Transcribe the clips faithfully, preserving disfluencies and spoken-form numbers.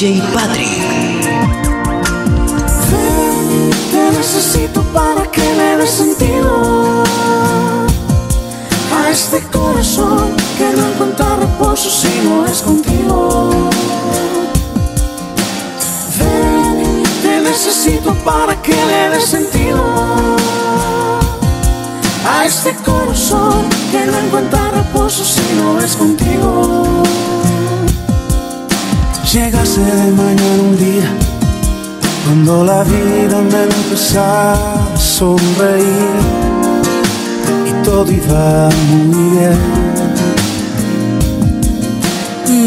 D J Patric. Te necesito para que le des sentido a este corazón que no encuentra reposo si no es contigo. Ven, te necesito para que le des sentido a este corazón que no encuentra reposo si no es contigo. Llegaste de mañana un día cuando la vida me empezaba a sonreír y todo iba muy bien.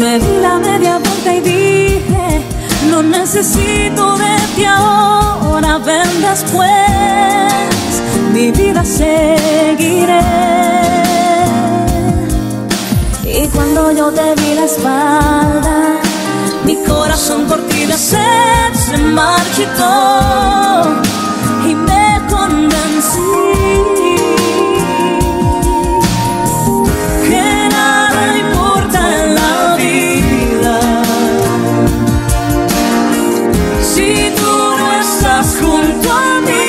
Me di la media vuelta y dije, no necesito de ti ahora, ven después, mi vida seguiré. Y cuando yo te vi la espalda, mi corazón por ti de sed se marchitó y me convencí que nada importa en la vida si tú no estás junto a mí.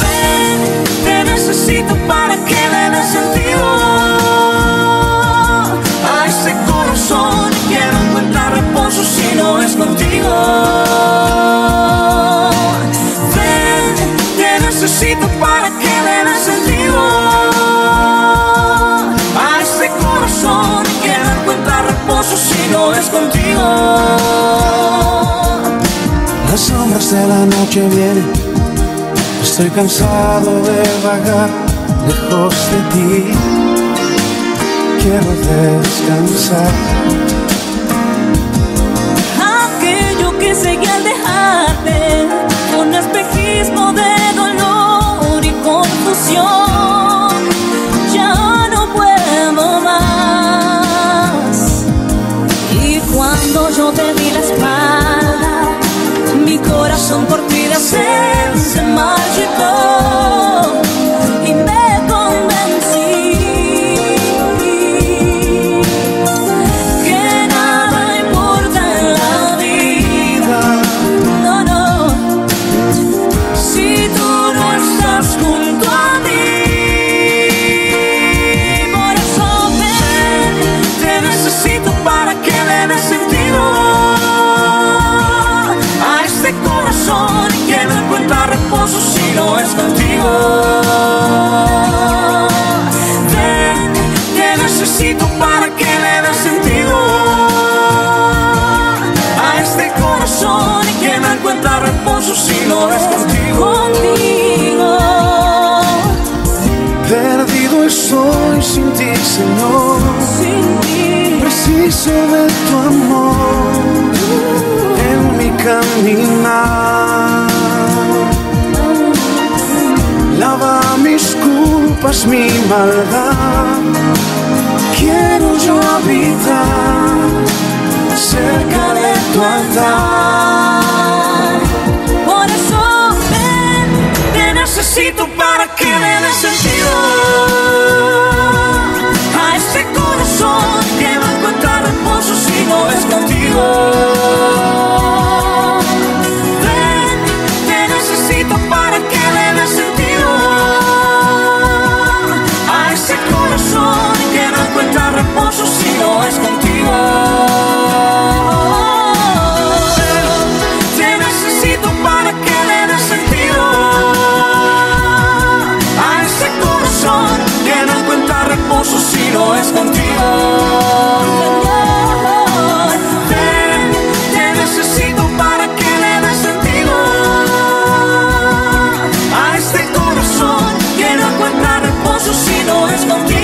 Ven, te necesito para que me des sentido si no es contigo. Ven, te necesito para que le des sentido a este corazón que no encuentra reposo si no es contigo. Las sombras de la noche vienen, estoy cansado de vagar lejos de ti, quiero descansar. Seguí al dejarte un espejismo de dolor y confusión, ya no puedo más. Y cuando yo te di la espalda, mi corazón por ti de sed se marchitó y me si no es contigo. Ven, te necesito para que le des sentido a este corazón que no encuentra reposo si no es contigo. Contigo perdido estoy sin ti, Señor, sin ti. Preciso de tu amor en mi caminar. Lava mis culpas, mi maldad. Quiero yo habitar cerca de tu altar. Por eso ven, te necesito para que le des sentido a este corazón que no encuentra reposo si no es contigo. Si no es contigo, te necesito para que le des sentido a ese corazón que no encuentra reposo si no es contigo. Te necesito para que le des sentido a este corazón que no encuentra reposo si no es contigo.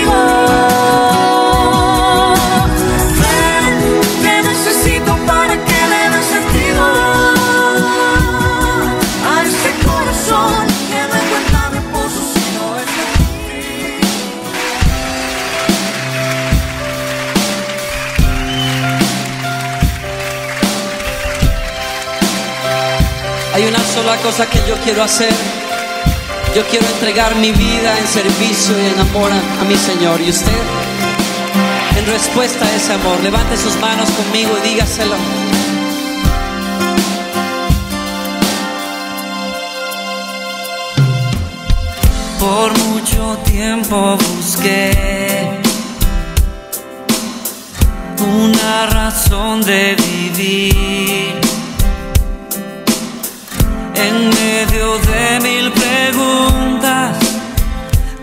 La cosa que yo quiero hacer, yo quiero entregar mi vida en servicio y en amor a, a mi Señor. ¿Y usted? en respuesta a ese amor. Levante sus manos conmigo y dígaselo. Por mucho tiempo busqué una razón de vivir en medio de mil preguntas.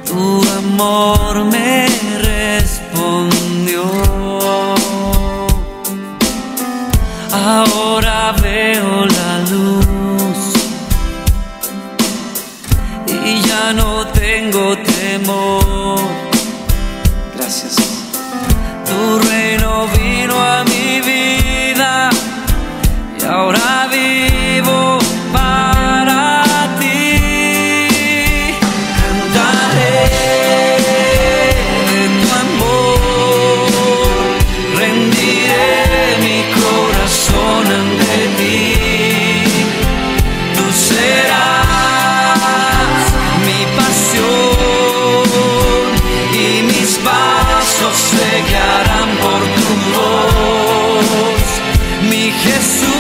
Tu amor me respondió. Ahora veo la luz y ya no tengo temor. Gracias. Tu reino vino a mi vida y ahora vivo para ti. Jesús.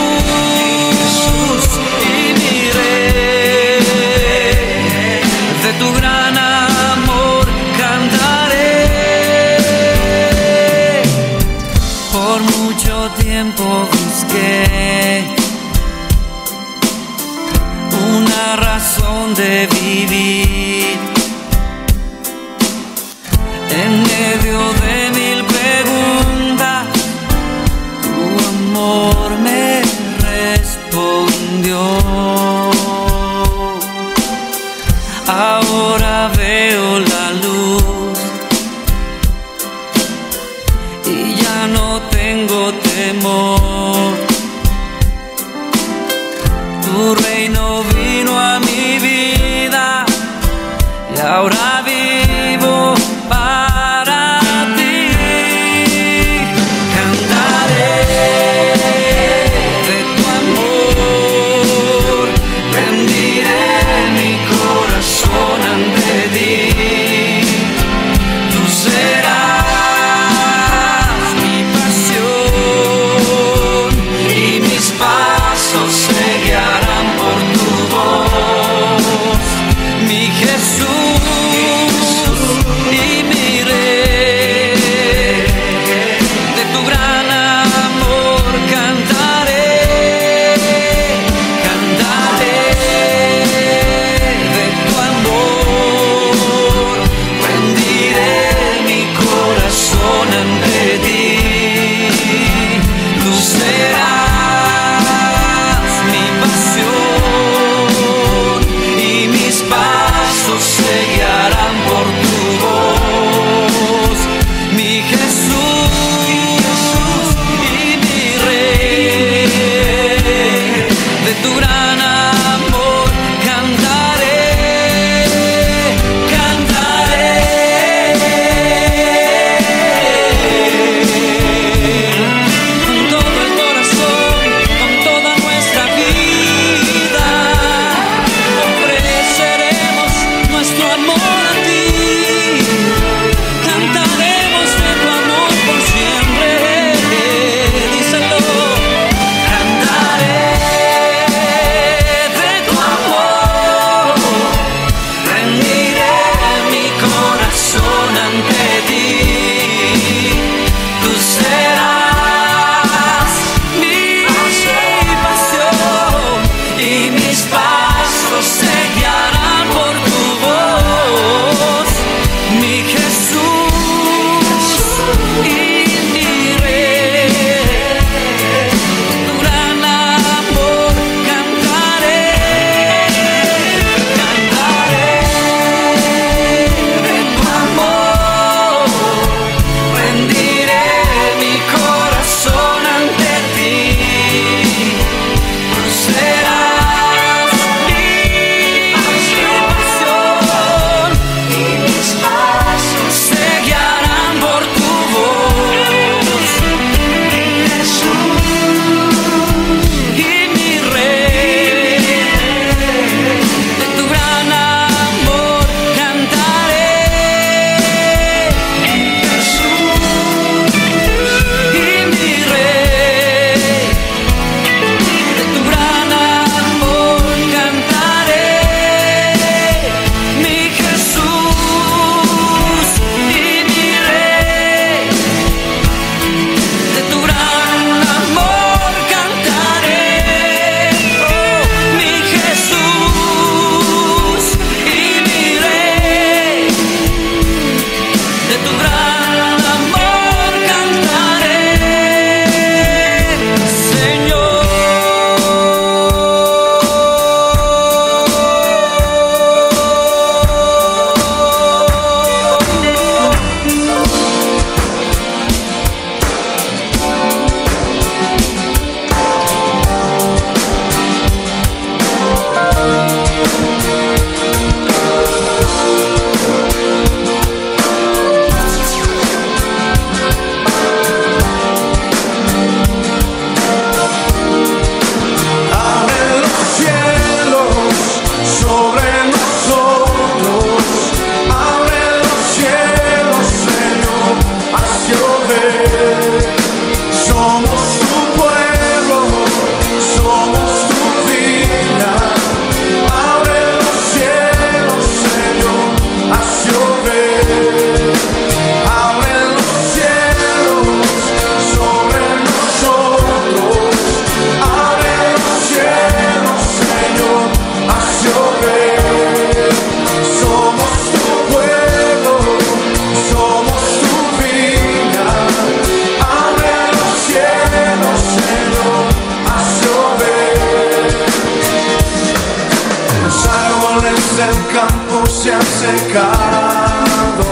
flores, el campo se ha secado,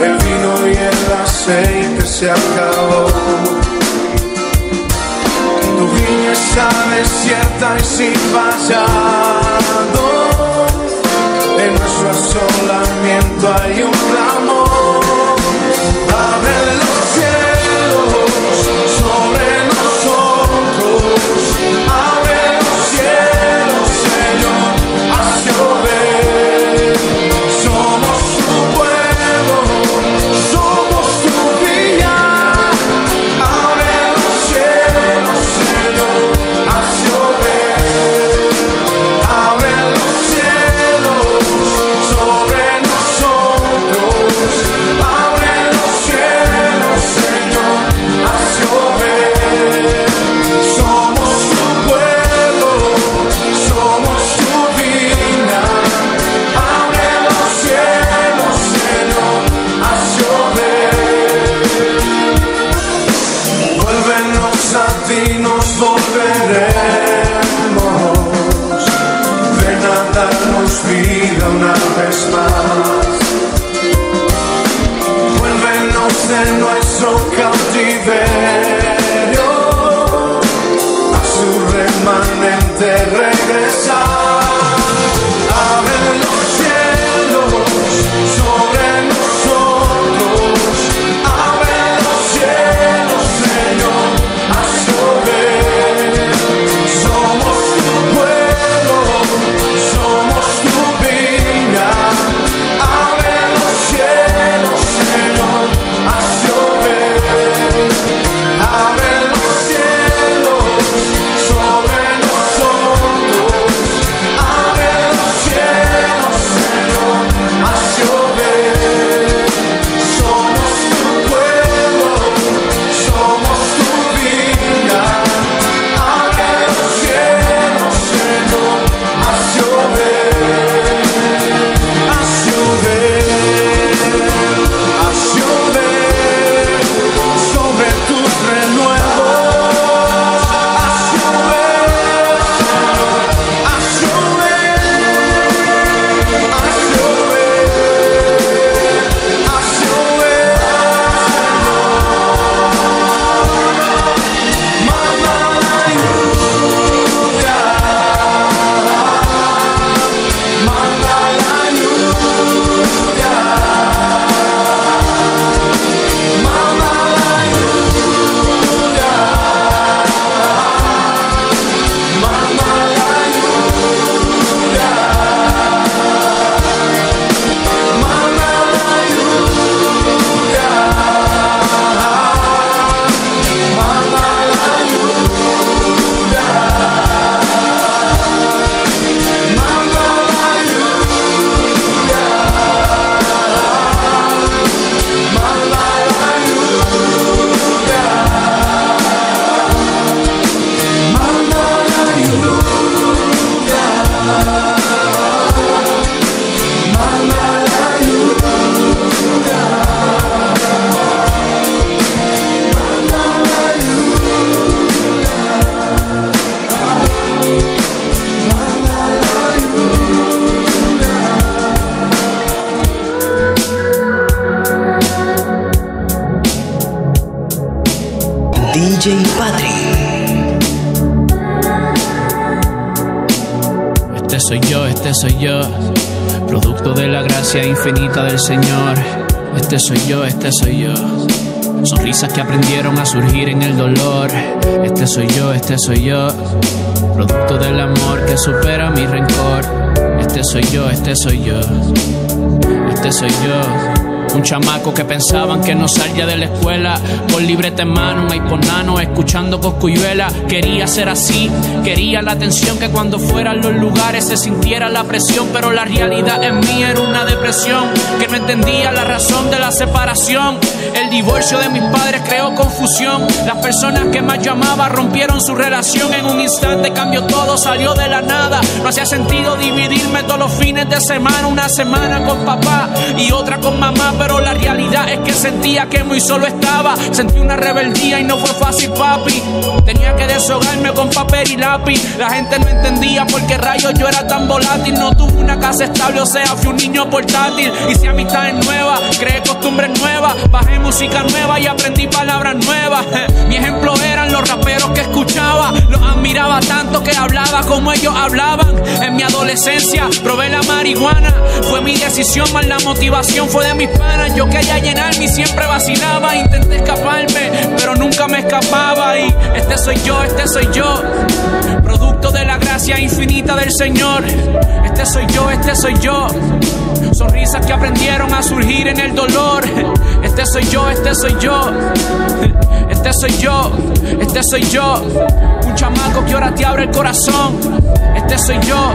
el vino y el aceite se acabó. Tu viña está desierta y sin vallado, en nuestro asolamiento hay un clamor. Abre los cielos sobre nosotros, abre los cielos, Señor, haz llover. Somos tu pueblo, somos tu villa. Abre los cielos, Señor, haz llover. Abre los cielos sobre nosotros, abre. Vida una vez más, vuélvenos de nuestro cautiverio, a su remanente regresar. Abre los cielos sobre nosotros, abre los cielos, Señor, haz llover. Somos tu pueblo, somos tu viña, abre los cielos, Señor, haz llover. Abre los cielos sobre nosotros, abre los cielos, Señor, haz llover. Somos tu pueblo, somos tu viña, abre los cielos, Señor, haz llover. D J Patric. Este soy yo, este soy yo, producto de la gracia infinita del Señor. Este soy yo, este soy yo, sonrisas que aprendieron a surgir en el dolor. Este soy yo, este soy yo, producto del amor que supera mi rencor. Este soy yo, este soy yo, este soy yo. Un chamaco que pensaban que no salía de la escuela, con libreta en mano, un iPhone escuchando coscuyuela. Quería ser así, quería la atención, que cuando fueran los lugares se sintiera la presión. Pero la realidad en mí era una depresión, que no entendía la razón de la separación. El divorcio de mis padres creó confusión, las personas que más yo amaba rompieron su relación. En un instante cambió todo, salió de la nada. No hacía sentido dividirme todos los fines de semana, una semana con papá y otra con mamá. pero la realidad es que sentía que muy solo estaba. Sentí una rebeldía y no fue fácil, papi. Tenía que deshogarme con papel y lápiz. La gente no entendía por qué rayos yo era tan volátil. No tuve una casa estable, o sea, fui un niño portátil. Hice amistades nuevas, creé costumbres nuevas, bajé música nueva y aprendí palabras nuevas. Mi ejemplo eran los raperos que escuchaba. Los admiraba tanto que hablaba como ellos hablaban. En mi adolescencia probé la marihuana, fue mi decisión, más la motivación fue de mis panas. Yo quería llenarme y siempre vacilaba. Intenté escaparme, pero nunca me escapaba. Y este soy yo, este soy yo, producto de la gracia infinita del Señor. Este soy yo, este soy yo, sonrisas que aprendieron a surgir en el dolor. Este soy yo, este soy yo, este soy yo, este soy yo, un chamaco que ahora te abre el corazón. Este soy yo.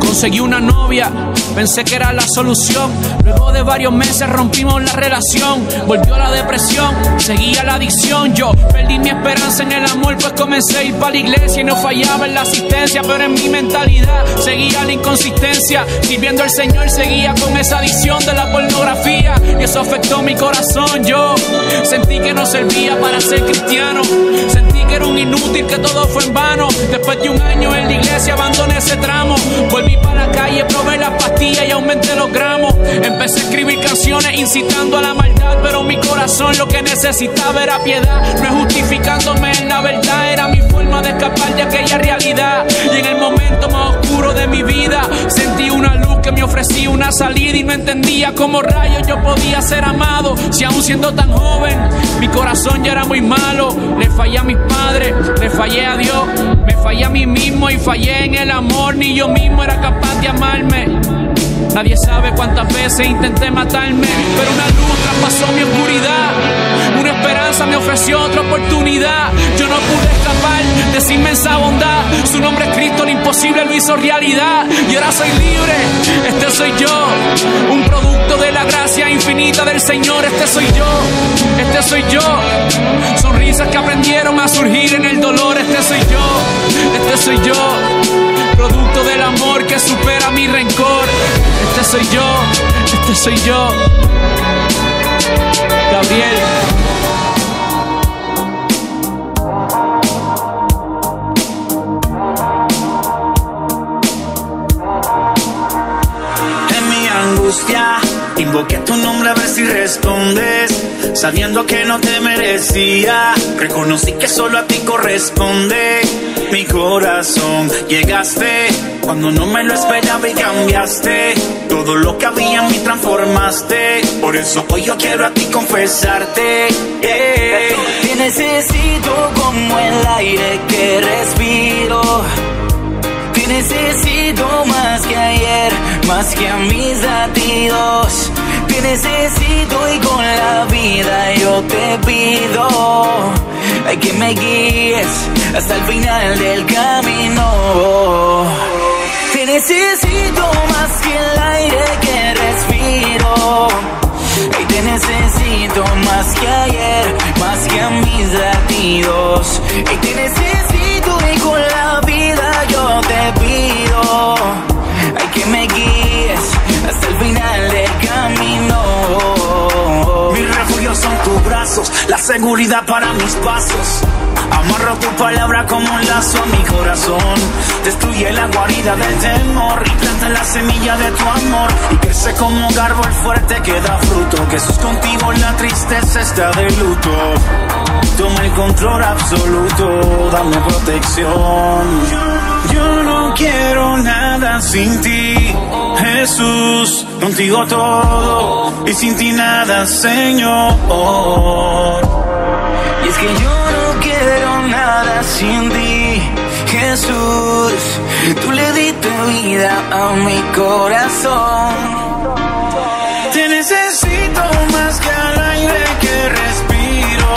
Conseguí una novia, pensé que era la solución. Luego de varios meses rompimos la relación. Volvió la depresión, seguía la adicción. Yo perdí mi esperanza en el amor, pues comencé a ir para la iglesia y no fallaba en la asistencia. Pero en mi mentalidad seguía la inconsistencia. Sirviendo al Señor seguía con esa adicción de la pornografía, y eso afectó mi corazón. Yo sentí que no servía para ser cristiano, sentí que era un inútil, que todo fue en vano. Después de un año en la iglesia abandoné ese tramo. Volví para la calle, probé las pastillas y aumenté los gramos. Empecé a escribir canciones incitando a la maldad, pero mi corazón lo que necesitaba era piedad. No es justificándome, en la verdad era mi forma de escapar de aquella realidad. Y en el momento más oscuro de mi vida sentí una luz que me ofrecía una salida, y no entendía cómo rayos yo podía ser amado si aún siendo tan joven mi corazón ya era muy malo. Le fallé a mis padres, le fallé a Dios, me fallé a mí mismo y fallé en el amor. Ni yo mismo era capaz de amarme. Nadie sabe cuántas veces intenté matarme, pero una luz traspasó mi oscuridad. Una esperanza me ofreció otra oportunidad. Yo no pude escapar de esa inmensa bondad. Su nombre es Cristo, lo imposible lo hizo realidad. Y ahora soy libre, este soy yo, un producto de la gracia infinita del Señor. Este soy yo, este soy yo, sonrisas que aprendieron a surgir en el dolor. Este soy yo, este soy yo, producto del amor que supera mi rencor. Este soy yo, este soy yo, Gabriel. En mi angustia invoqué a tu nombre a ver si respondes, sabiendo que no te merecía. Reconocí que solo a ti corresponde mi corazón. Llegaste cuando no me lo esperaba y cambiaste todo lo que había en mí, transformaste. Por eso hoy yo quiero a ti confesarte, yeah. Te necesito como el aire que respiro. Te necesito más que ayer, más que a mis latidos. Te necesito y con la vida yo te pido que me guíes hasta el final del camino. Te necesito más que el aire que respiro, y te necesito más que ayer, más que a mis latidos. Y te necesito y con la vida yo te pido que me guíes hasta el final del camino. Mis refugios son tus brazos, la seguridad para mis pasos. Amarro tu palabra como un lazo a mi corazón. Destruye la guarida del temor y planta la semilla de tu amor. Y crece como un árbol fuerte que da fruto. Jesús, contigo la tristeza está de luto. Toma el control absoluto, dame protección. Yo no quiero nada sin ti, Jesús, contigo todo y sin ti nada, Señor. Y es que yo no quiero nada sin ti, Jesús, tú le diste vida a mi corazón. Te necesito más que al aire que respiro,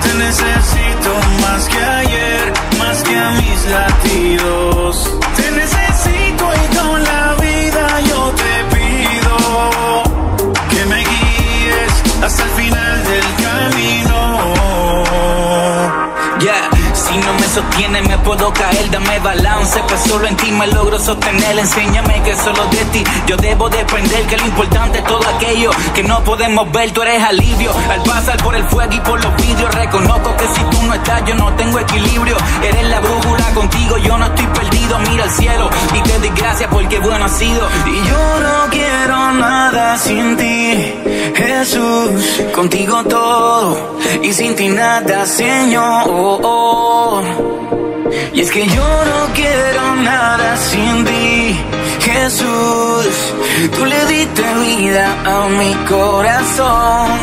te necesito más que ayer, más que a mis latidos. Te necesito y con la vida yo te pido que me guíes hasta el final del camino. Ya, yeah. Si no me sostiene me puedo caer, dame balance, pues solo en ti me logro sostener. Enséñame que solo de ti yo debo depender, que lo importante es todo aquello que no podemos ver. Tú eres alivio al pasar por el fuego y por los vidrios. Reconozco que si tú no estás yo no tengo equilibrio. Eres la brújula, contigo yo no estoy perdido. Mira al cielo y te doy gracias porque bueno ha sido. Y yo no quiero nada sin ti, Jesús. Contigo todo y sin ti nada, Señor. Y es que yo no quiero nada sin ti, Jesús. Tú le diste vida a mi corazón.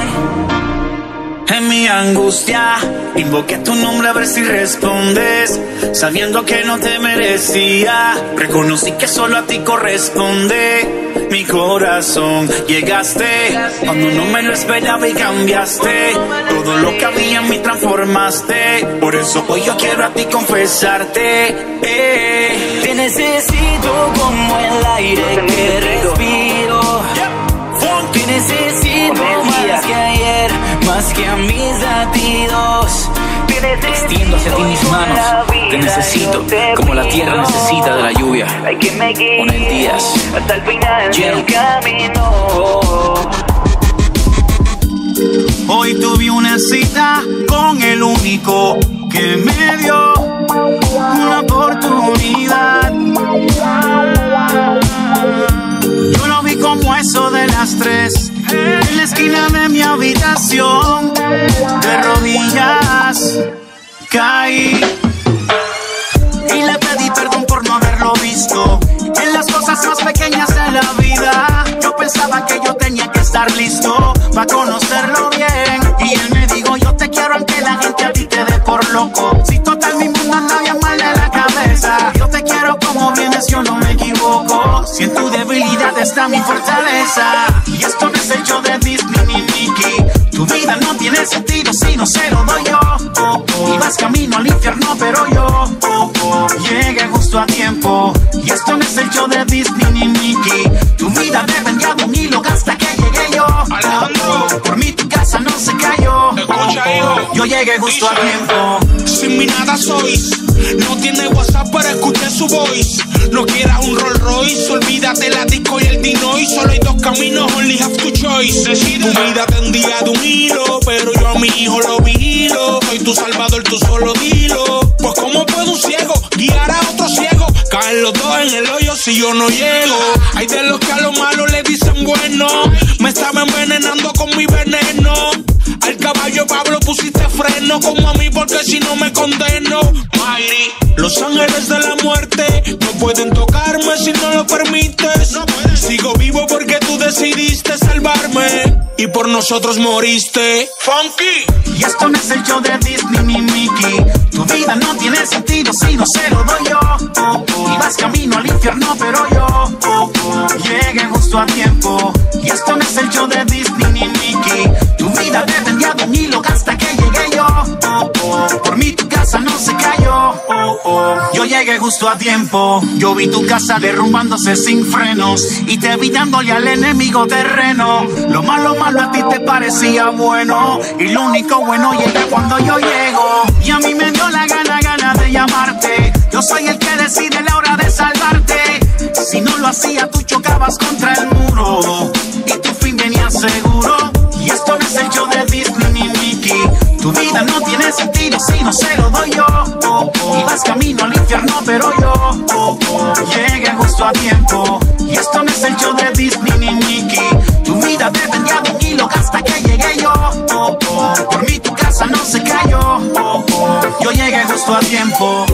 En mi angustia invoqué tu nombre a ver si respondes, sabiendo que no te merecía. Reconocí que solo a ti corresponde mi corazón. Llegaste cuando no me lo esperaba y cambiaste todo lo que había en mí, transformaste. Por eso hoy yo quiero a ti confesarte, eh. Te necesito como el aire que respiro. Te necesito más que ayer, más que a mis latidos. Te extiendo hacia ti mis manos. Te necesito como la tierra necesita de la lluvia. Poner días hasta el final del camino. Hoy tuve una cita con el único que me dio una oportunidad. Yo lo vi como eso de las tres, en la esquina de mi habitación, de rodillas caí y le pedí perdón por no haberlo visto. En las cosas más pequeñas de la vida, yo pensaba que yo tenía que estar listo para conocerlo bien. Y él me dijo, yo te quiero aunque la gente a ti te dé por loco. Si total mi mundo anda bien mal de la cabeza, yo te quiero como vienes, yo no me equivoco. Si en tu debilidad está mi fortaleza. Y esto no es hecho de Disney ni Mickey. Tu vida no tiene sentido si no se lo doy yo. Oh, oh. Y vas camino al infierno, pero yo oh, oh, llegué justo a tiempo. Y esto no es hecho de Disney ni Mickey. Tu vida dependía de un hilo hasta que llegué yo. Alejandro, oh, por mí tu casa no se cayó. Escucha, oh, oh. Yo llegué justo a tiempo. Sin mi nada sois. No tiene WhatsApp pero escuché su voice. No quieras un Rolls Royce, olvídate la disco y el Dinoy. Solo hay dos caminos, only have two choice. Decide. Tu vida tendía de un hilo, pero yo a mi hijo lo vigilo. Soy tu salvador, tú solo dilo. Pues cómo puede un ciego guiar a otro ciego. Caen los dos en el hoyo si yo no llego. Hay de los que a lo malo le dicen bueno. Me estaba envenenando con mi veneno. Al caballo Pablo pusiste freno, como a mí porque si no me condeno. Miley. Los ángeles de la muerte no pueden tocarme si no lo permites. No puedes. Sigo vivo porque tú decidiste salvarme y por nosotros moriste. Funky. Y esto no es el show de Disney ni Mickey. Tu vida no tiene sentido si no se lo doy yo. Oh, oh. Y vas camino al infierno pero yo oh, oh, llegué justo a tiempo. Y esto no es el show de Disney ni Mickey. Tu vida dependía de un hilo hasta que llegué yo. Oh, oh. Por mí tu casa no se cayó. Oh, oh. Yo llegué justo a tiempo. Yo vi tu casa derrumbándose sin frenos y te vi dándole al enemigo terreno. Lo malo malo a ti te parecía bueno y lo único bueno llega cuando yo llego. Y a mí me dio la gana, gana de llamarte. Yo soy el que decide la hora de salvarte. Si no lo hacía tú chocabas contra el muro y tu fin venía seguro. Y esto no es el show de Disney ni Mickey. Tu vida no tiene sentido si no se lo doy yo. Oh, oh. Y vas camino al infierno pero yo oh, oh, llegué justo a tiempo. Y esto no es el show de Disney ni Mickey. Tu vida dependía de un hilo hasta que llegué yo. Oh, oh. Por mí tu casa no se cayó. Oh, oh. Yo llegué justo a tiempo.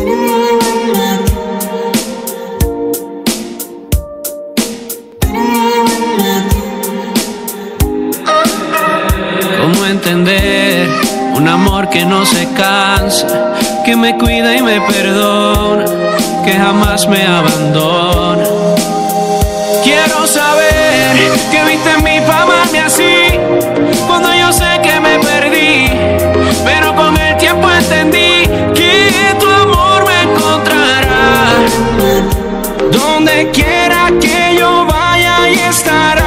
Entender un amor que no se cansa, que me cuida y me perdona, que jamás me abandona. Quiero saber que viste en mí para amarme así, cuando yo sé que me perdí, pero con el tiempo entendí que tu amor me encontrará. Donde quiera que yo vaya ahí estarás.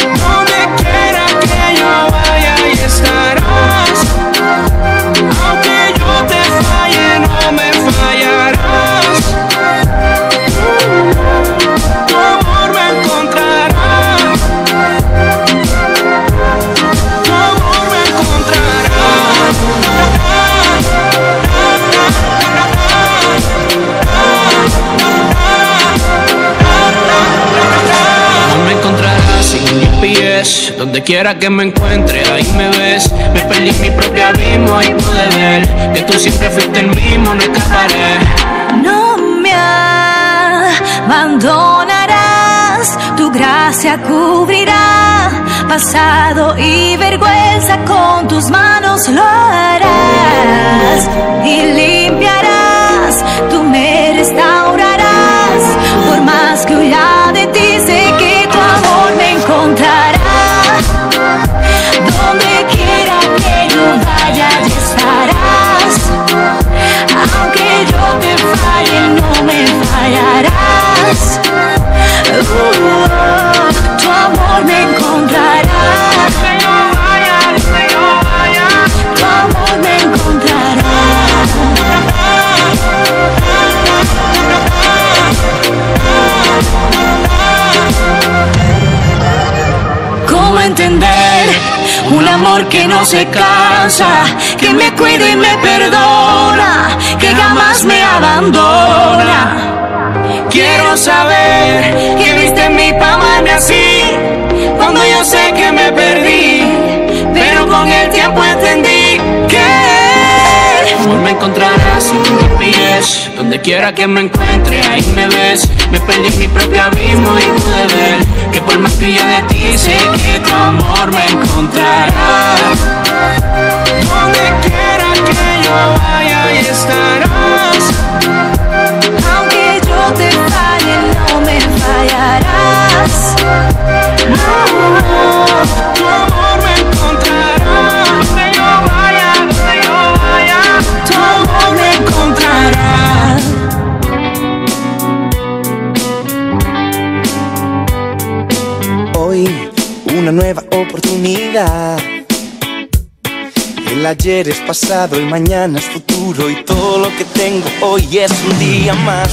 Donde quiera que yo vaya y estarás. Donde quiera que me encuentre, ahí me ves. Me perdí mi propio abismo, ahí pude ver que tú siempre fuiste el mismo, no escaparé. No me abandonarás, tu gracia cubrirá pasado y vergüenza, con tus manos lo harás y limpiarás, tú me restaurarás. Por más que huya de ti, sé que tu amor me encontrará. Donde quiera que yo vaya, allí estarás. Aunque yo te falle, no me fallarás. Uh, tu amor me encontrará. Tu amor me encontrará. ¿Cómo entender un amor que no se cansa, que me cuida y me perdona, que jamás me abandona? Quiero saber que viste en mí para amarme así, cuando yo sé que me perdí, pero con el tiempo entendí que me encontrarás en tus pies. Donde quiera que me encuentre, ahí me ves. Me perdí en mi propio abismo y pude ver que por más que yo de ti, sé que tu amor me encontrará. Donde quiera que yo vaya, ahí estarás. Aunque yo te falle, no me fallarás. No, tu amor me encontrará. Donde yo vaya, donde yo vaya, tu amor me encontrará. Hoy, una nueva oportunidad. El ayer es pasado, el mañana es futuro, y todo lo que tengo hoy es un día más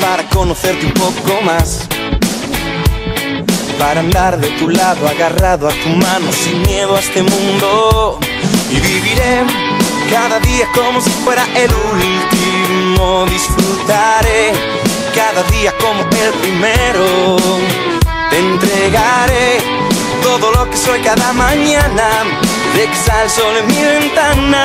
para conocerte un poco más, para andar de tu lado, agarrado a tu mano, sin miedo a este mundo. Y viviré cada día como si fuera el último, disfrutaré cada día como el primero. Te entregaré todo lo que soy cada mañana, de que sale el sol en mi ventana.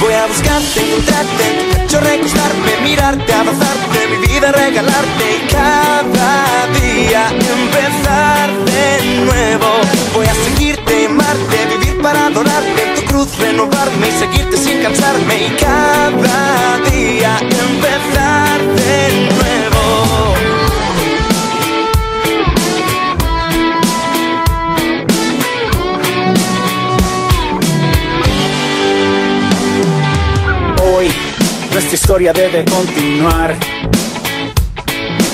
Voy a buscarte, encontrarte, en tu pecho recostarme, mirarte, abrazarte, mi vida regalarte, y cada día empezar de nuevo. Voy a seguirte, amarte, vivir para adorarte, en tu cruz renovarme y seguirte sin cansarme, y cada día empezar de nuevo. Esta historia debe continuar,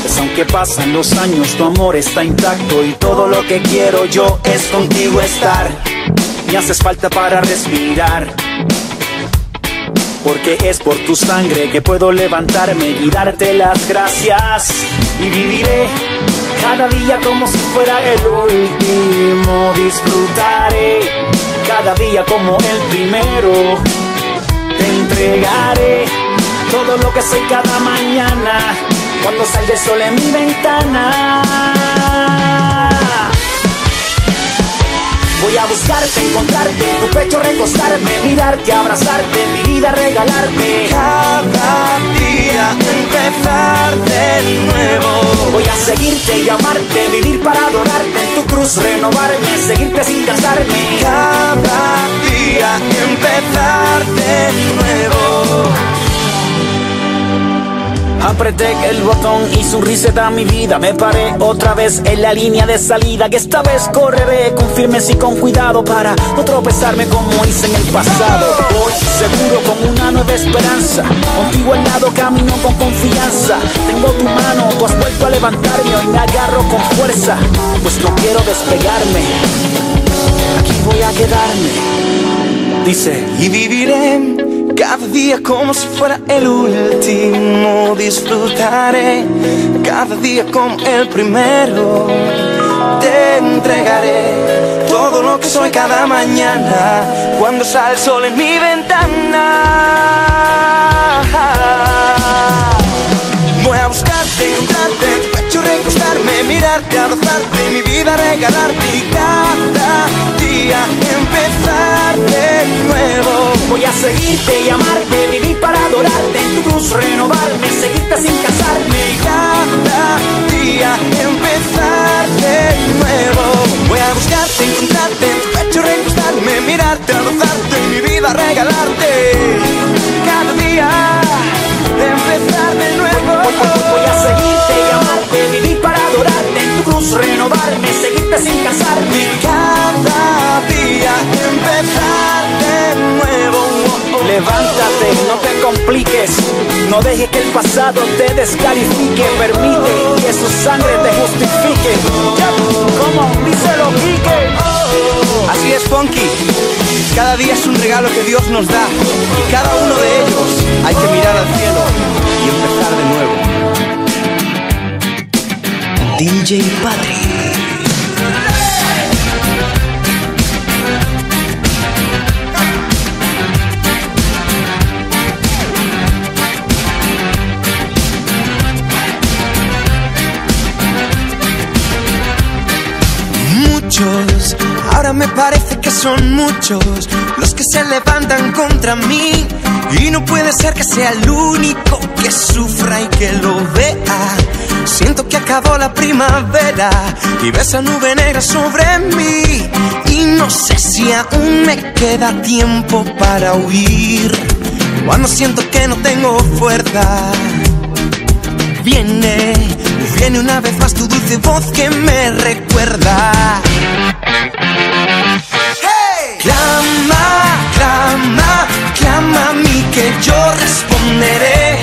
pues aunque pasan los años, tu amor está intacto, y todo lo que quiero yo es contigo estar. Me haces falta para respirar, porque es por tu sangre que puedo levantarme y darte las gracias. Y viviré cada día como si fuera el último, disfrutaré cada día como el primero. Te entregaré todo lo que soy cada mañana, cuando sale el sol en mi ventana. Voy a buscarte, encontrarte, tu pecho recostarme, mirarte, abrazarte, mi vida regalarte. Cada día empezar de nuevo. Voy a seguirte y amarte, vivir para adorarte, en tu cruz renovarme, seguirte sin cansarme. Cada día empezar de nuevo. Apreté el botón y su risa da mi vida. Me paré otra vez en la línea de salida, que esta vez correré con firmes y con cuidado, para no tropezarme como hice en el pasado. Hoy seguro con una nueva esperanza, contigo al lado camino con confianza. Tengo tu mano, tú has vuelto a levantarme, hoy me agarro con fuerza, pues no quiero despegarme. Aquí voy a quedarme. Dice, y viviré cada día como si fuera el último, disfrutaré cada día como el primero. Te entregaré todo lo que soy cada mañana, cuando sale el sol en mi ventana. Voy a buscarte, encontrarte, tu pecho recostarme, mirarte, abrazarte, mi vida regalarte y cada día empezar de nuevo. Voy a seguirte y amarte, vivir para adorarte, en tu cruz renovarme, seguirte sin casarme y cada día empezar de nuevo. Voy a buscarte, encontrarte, en tu pecho recostarme, mirarte, abrazarte, mi vida regalarte y cada día empezar de nuevo. Voy a seguirte y amarte, vivir para adorarte, en tu cruz renovarme, seguirte sin casarme y cada día empezar de nuevo. Levántate, no te compliques, no dejes que el pasado te descalifique, permite que su sangre te justifique. Ya, como díselo, Kike. Así es, Funky. Cada día es un regalo que Dios nos da y cada uno de ellos hay que mirar al cielo y empezar de nuevo. D J Patric. Ahora me parece que son muchos los que se levantan contra mí, y no puede ser que sea el único que sufra y que lo vea. Siento que acabó la primavera y ve esa nube negra sobre mí, y no sé si aún me queda tiempo para huir. Cuando siento que no tengo fuerza, viene, viene una vez más tu dulce voz que me recuerda. Clama, clama, clama a mí que yo responderé.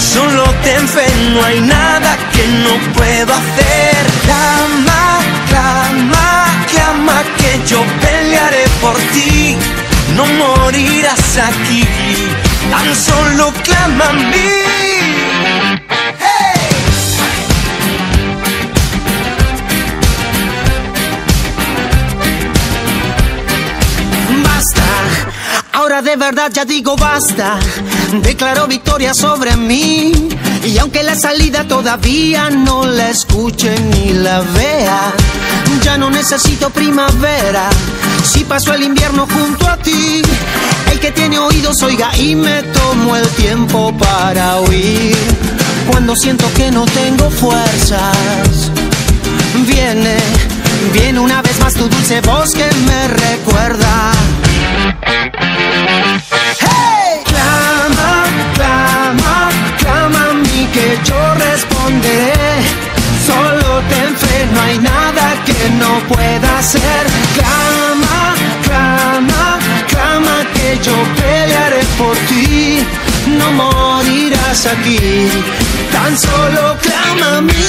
Solo ten fe, no hay nada que no puedo hacer. Clama, clama, clama que yo pelearé por ti. No morirás aquí, tan solo clama a mí. Ahora de verdad ya digo basta, declaro victoria sobre mí. Y aunque la salida todavía no la escuche ni la vea, ya no necesito primavera, si pasó el invierno junto a ti. El que tiene oídos oiga y me tomo el tiempo para oír. Cuando siento que no tengo fuerzas, viene, viene una vez más tu dulce voz que me recuerda. Hey, clama, clama, clama a mí que yo responderé. Solo ten fe, no hay nada que no pueda hacer. Clama, clama, clama que yo pelearé por ti. No morirás aquí, tan solo clama a mí.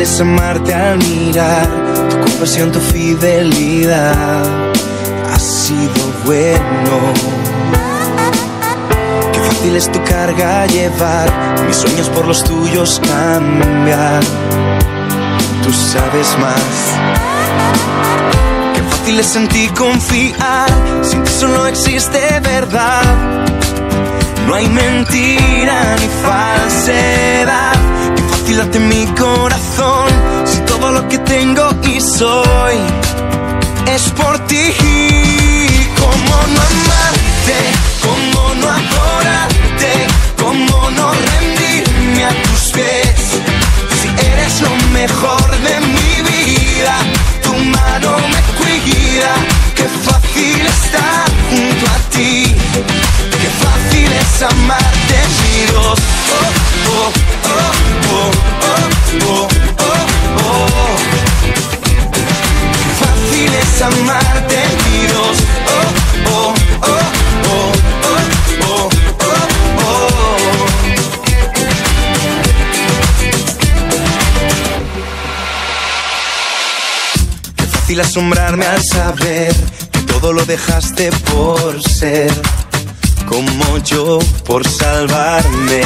Es amarte al mirar tu compasión, tu fidelidad ha sido bueno. Qué fácil es tu carga llevar, mis sueños por los tuyos cambiar. Tú sabes más. Qué fácil es en ti confiar, sin ti solo existe verdad. No hay mentira ni falsedad. Date mi corazón, si todo lo que tengo y soy es por ti. Cómo no amarte, cómo no adorarte, cómo no rendirme a tus pies. Si eres lo mejor de mi vida, tu mano me cuida. Qué fácil estar junto a ti, qué fácil es amarte, mi Dios. Oh, oh. Oh, oh, oh, oh. Qué fácil es amarte, mi Dios. Oh, oh, oh, oh, oh, oh, oh. Qué fácil asombrarme al saber que todo lo dejaste por ser como yo, por salvarme.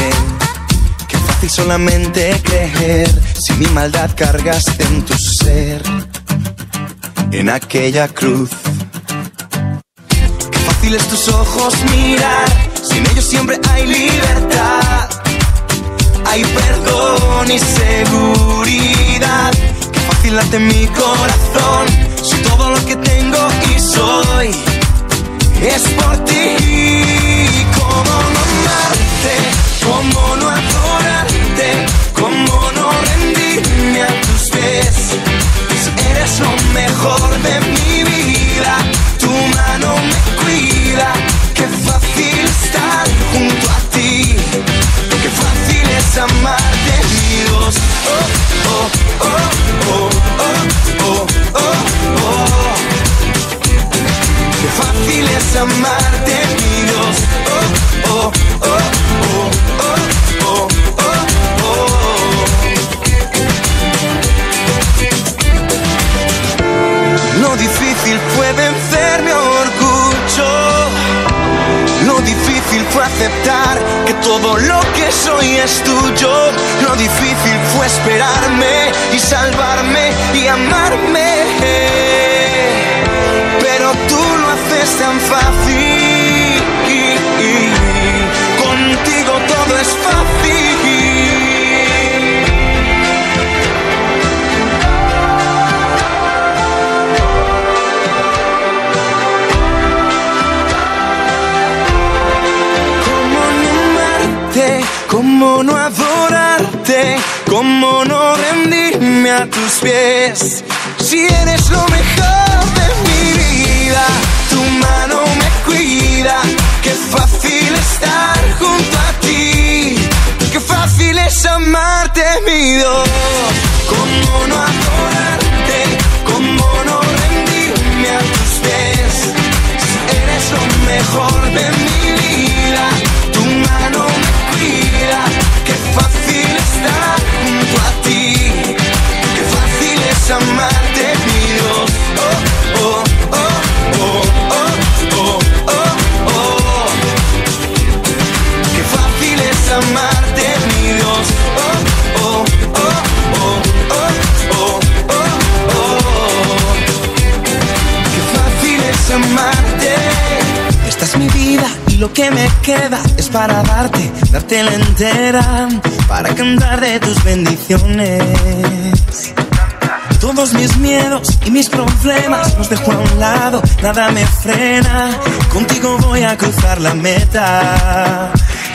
Y solamente creer si mi maldad cargaste en tu ser. en aquella cruz. Qué fáciles tus ojos mirar, sin ellos siempre hay libertad, hay perdón y seguridad. Qué fácil late mi corazón, soy todo lo que tengo y soy, es por ti. Cómo no amarte, cómo no adorarte, cómo no rendirme a tus pies. Eres lo mejor de mi vida, tu mano me cuida. Qué fácil estar junto a ti, qué fácil es amarte, mi Dios. Oh, oh, oh, oh, oh, oh, oh. Qué fácil es amarte, mi Dios. Oh, oh, oh, oh, oh, oh, oh. Lo difícil fue vencer mi orgullo, lo difícil fue aceptar que todo lo que soy es tuyo, lo difícil fue esperarme y salvarme y amarme. Tú lo haces tan fácil, contigo todo es fácil. Cómo no amarte, cómo no adorarte, cómo no rendirme a tus pies, si eres lo mejor de mi vida. Tu mano me cuida, qué fácil estar junto a ti, qué fácil es amarte, mi Dios. Cómo no adorarte, cómo no rendirme a tus pies, eres lo mejor de mi vida, tu mano me cuida, qué fácil estar junto a ti, qué fácil es amarte, mi Dios. Oh, oh. Amarte, mi Dios. Oh, oh, oh, oh, oh, oh, oh. Qué fácil es amarte. Esta es mi vida y lo que me queda es para darte, darte la entera, para cantar de tus bendiciones. Todos mis miedos y mis problemas los dejo a un lado, nada me frena, contigo voy a cruzar la meta.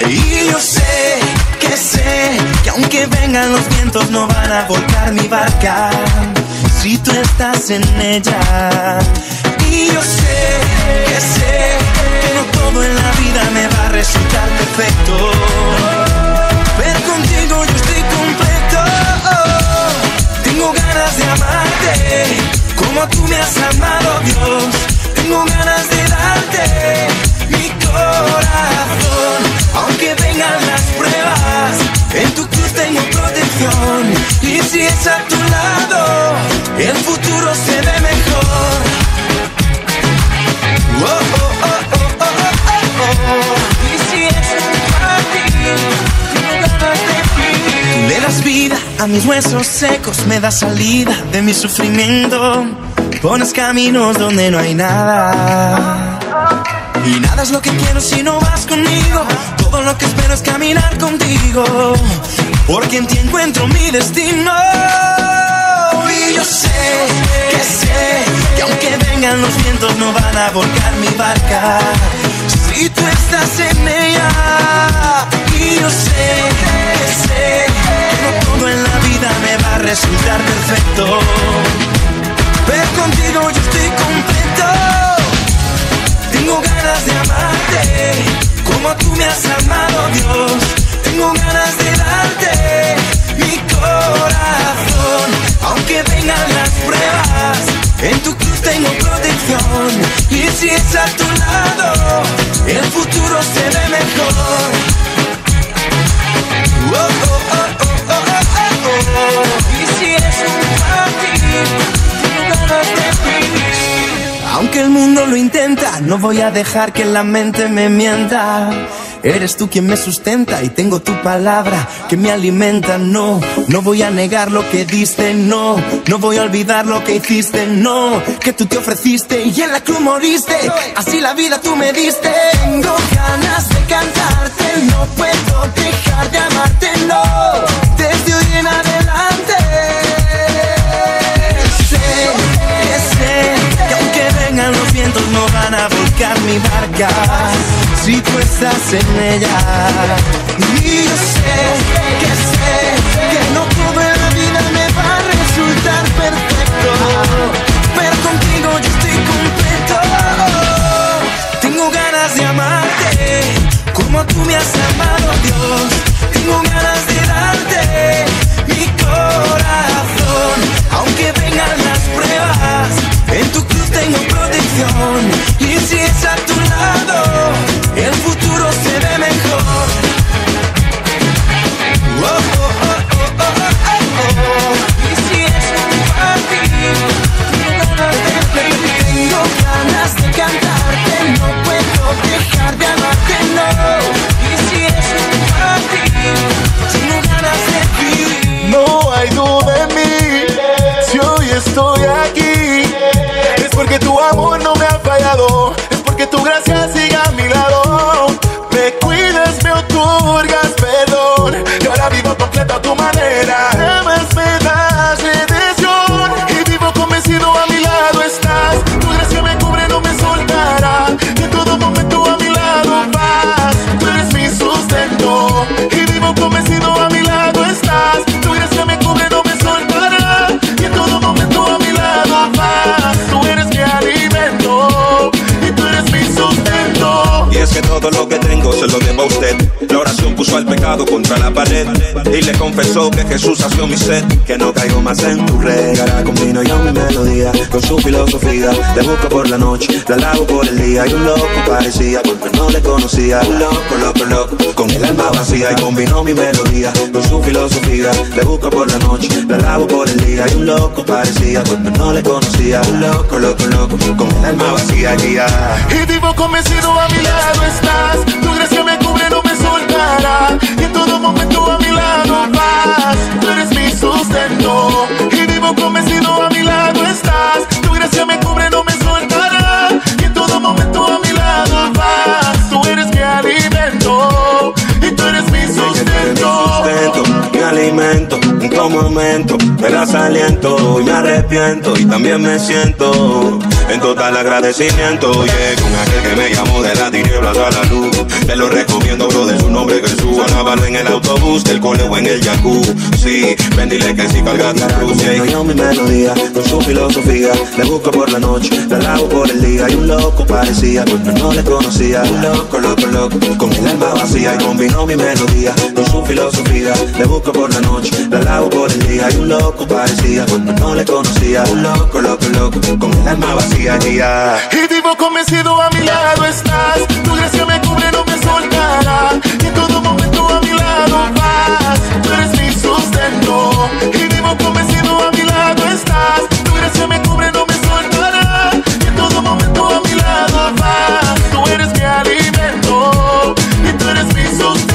Y yo sé, que sé, que aunque vengan los vientos no van a volcar mi barca, si tú estás en ella. Y yo sé, que sé, que no todo en la vida me va a resultar perfecto, pero contigo yo estoy completo. Tengo ganas de amarte, como tú me has amado, Dios. Tengo ganas de darte mi corazón. Aunque vengan las pruebas, en tu cruz tengo protección. Y si es a tu lado, el futuro se ve mejor. Oh, oh, oh, oh, oh, oh. Y si es para ti, no ganas de ti. Le das vida a mis huesos secos, me das salida de mi sufrimiento. Pones caminos donde no hay nada. Y nada es lo que quiero si no vas conmigo. Todo lo que espero es caminar contigo, porque en ti encuentro mi destino. Y yo sé, que sé, que aunque vengan los vientos no van a volcar mi barca, si tú estás en ella. Y yo sé, que sé, que no todo en la vida me va a resultar perfecto, pero contigo yo estoy completo. Tengo ganas de amarte, como tú me has amado, Dios. Tengo ganas de darte mi corazón. Aunque vengan las pruebas, en tu cruz tengo protección. Y si es a tu lado, el futuro se ve mejor. Oh, oh, oh, oh, oh, oh, oh. Y si es para ti, tú no ganas de mí. Aunque el mundo lo intenta, no voy a dejar que la mente me mienta. Eres tú quien me sustenta y tengo tu palabra que me alimenta. No, no voy a negar lo que diste, no. No voy a olvidar lo que hiciste, no. Que tú te ofreciste y en la cruz moriste. Así la vida tú me diste. Tengo ganas de cantarte, no puedo dejar de amarte, no. Desde hoy en adelante. Sé, sé, que aunque vengan los vientos no van a volcar mi barca. Si tú estás en ella. Y yo sé, que sé, que no toda la vida me va a resultar perfecto, pero contigo yo estoy completo. Tengo ganas de amarte como tú me has amado, Dios. Tengo ganas de darte mi corazón. Aunque vengan las pruebas, en tu cruz tengo protección. Y si es a tu lado, el futuro se ve mejor. Oh, oh, oh, oh, oh, oh, oh. Y si es para ti, tengo ganas de cantarte, no puedo dejar de amarte, no. Y si es para ti, tengo ganas de ti. No hay duda en mí, si hoy estoy aquí, es porque tu amor no me ha fallado, es porque tu gracia sigue a mi lado. Me cuidas, me otorgas perdón, y ahora vivo completo a tu manera. Amas, me das redención, y vivo convencido a mi lado estás. Tu gracia me cubre, no me soltará, y en todo momento a mi lado vas. Tú eres mi sustento, y vivo convencido a mi lado estás. Tu gracia me cubre, no me soltará, y en todo momento a mi lado vas. Tú eres mi alimento, y tú eres mi sustento. Y es que todo lo que tengo se lo debo a usted. La oración puso al pecado contra la pared y le confesó que Jesús sació mi sed. Que no caigo más en tu red. Cara con vino y yo mi melodía, con su filosofía. Te busco por la noche, la lavo por el día. Y un loco parecía, porque no le conocía. Un loco, loco, loco, con el alma vacía. Y combinó mi melodía, con su filosofía. Te busco por la noche, la lavo por el día. Y un loco parecía, porque no le conocía. Un loco, loco, loco, con el alma vacía. Guía. Y vivo convencido a mi lado estás. Tu gracia me cubre, no me soltará, y en todo momento a mi lado vas. Tú eres mi sustento, y vivo convencido a mi lado estás. Tu gracia me cubre, no me soltará, y en todo momento a mi lado vas. Tú eres mi alimento, y tú eres mi sustento. Me alimento, en todo momento me das aliento y me arrepiento y también me siento en total agradecimiento. Yeah, con aquel que me llamó de las tinieblas a la luz. Te lo recomiendo, bro, de su nombre Jesús. Alábalo en el autobús, del colegio en el jacuzzi. Bendile que si cargas la cruz. Yeah. Yo mi melodía, con su filosofía. Le busco por la noche, la lavo por el día. Y un loco parecía, porque no le conocía. Un loco, loco, loco, con el alma vacía. Y combinó mi melodía, con su filosofía. Le busco por la noche, la lavo por el día. Y un loco parecía, cuando no le conocía. Un loco, loco, loco, con el alma vacía. Guía. Y vivo convencido a mi lado estás. Tu gracia me cubre, no me soltará, y en todo momento a mi lado vas. Tú eres mi sustento, y vivo convencido a mi lado estás. Tu gracia me cubre, no me soltará, y en todo momento a mi lado vas. Tú eres mi alimento, y tú eres mi sustento.